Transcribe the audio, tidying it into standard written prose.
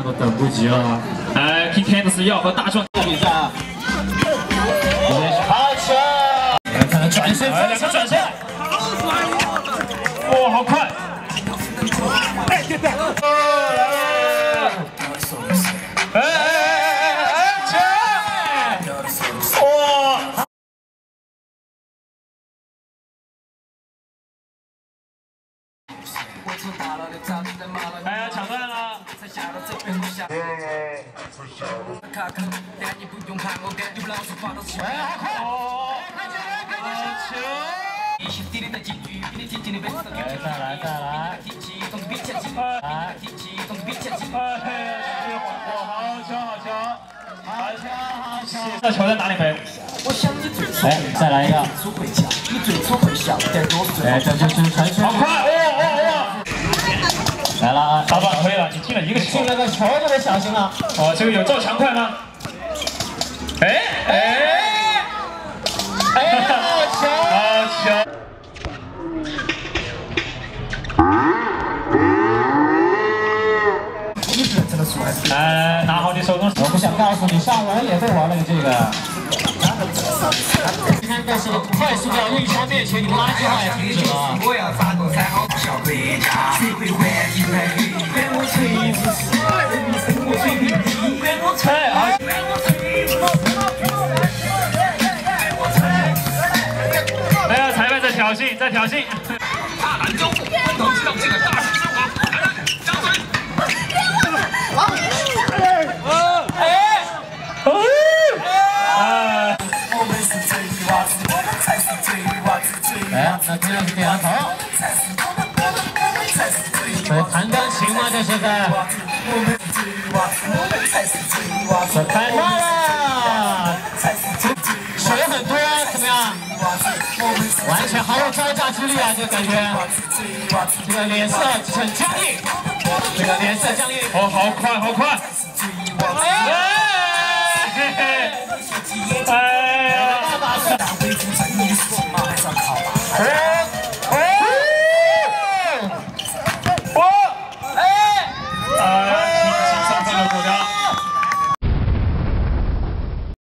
他都等不及了。来 ，PK 的是要和大壮比赛啊！好球！来看他转身，两个转身，哇，好快！哎，对对。哎呀，抢断了！好球！这球在哪里飞？哎，再来一个！哎，这就是传球！好快！ 来了，打反推了，你进了一个球，进了个球就得小心了。哦，这个有赵强快吗？哎哎哎！好球！好球！来，拿好你手中。我不想告诉你，上文也会玩那个这个。你看，但是快速的运球面前，你拉起来也挺准啊。我要发动三号小回家，谁会换？ 哎呀，裁判在挑衅，在挑衅！大兰州，奔腾机动这个大师之王，来人，张嘴！哎，那这样子点头。 弹钢琴吗？这是在。开麦了。水很多，怎么样？完全毫无招架之力啊，这感觉。这个脸色很僵硬。这个脸色僵硬。哦，好快，好快！哎！哎呀！